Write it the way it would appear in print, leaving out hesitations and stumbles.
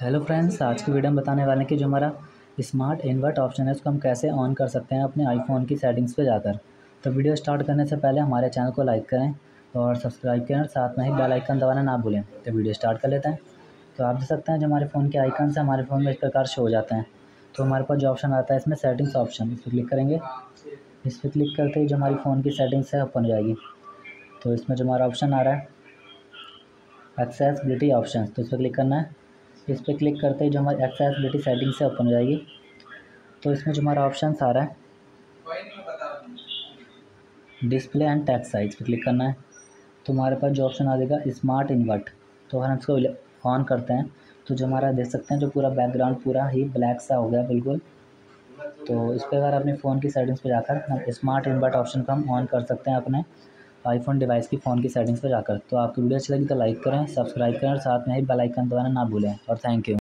Hello friends, आज की video में बताने वाले हैं कि जो हमारा स्मार्ट इन्वर्ट ऑप्शन है उसको हम कैसे ऑन कर सकते हैं अपने आईफोन की सेटिंग्स पे जाकर। तो वीडियो स्टार्ट करने से पहले हमारे चैनल को लाइक करें और सब्सक्राइब करें और साथ में ही बेल आइकन दबाना ना भूलें। तो वीडियो स्टार्ट कर लेते हैं। तो आप देख सकते हैं जो हमारे फ़ोन के आइकन से हमारे फ़ोन में इस प्रकार शो हो जाते हैं। तो हमारे पास जो ऑप्शन आता है इसमें सेटिंग्स ऑप्शन, इस पर क्लिक करेंगे। इस पर क्लिक करते ही जो हमारी फ़ोन की सेटिंग्स है ओपन हो जाएगी। तो इसमें जो हमारा ऑप्शन आ रहा है एक्सेसिबिलिटी ऑप्शन, तो इस पर क्लिक करना है। इस पर क्लिक करते ही जो हमारी एक्सेसिबिलिटी सेटिंग से ओपन हो जाएगी। तो इसमें जो हमारा ऑप्शन आ रहा है डिस्प्ले एंड टेक्स्ट साइज पर क्लिक करना है। तो हमारे पास जो ऑप्शन आ जाएगा स्मार्ट इन्वर्ट, तो हम इसको ऑन करते हैं। तो जो हमारा देख सकते हैं जो पूरा बैकग्राउंड पूरा ही ब्लैक सा हो गया बिल्कुल। तो इस पर अगर अपने फ़ोन की सेटिंग्स पर जाकर हम स्मार्ट इन्वर्ट ऑप्शन को हम ऑन कर सकते हैं अपने आईफोन डिवाइस की फ़ोन की सेटिंग्स पर जाकर। तो आपकी वीडियो अच्छी लगी तो लाइक करें, सब्सक्राइब करें और साथ में ही बेल आइकन दबाना ना भूलें। और थैंक यू।